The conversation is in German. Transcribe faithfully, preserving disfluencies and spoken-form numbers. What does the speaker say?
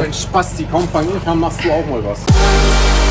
Wenn Spasti kommt, bei mir kann, machst du auch mal was.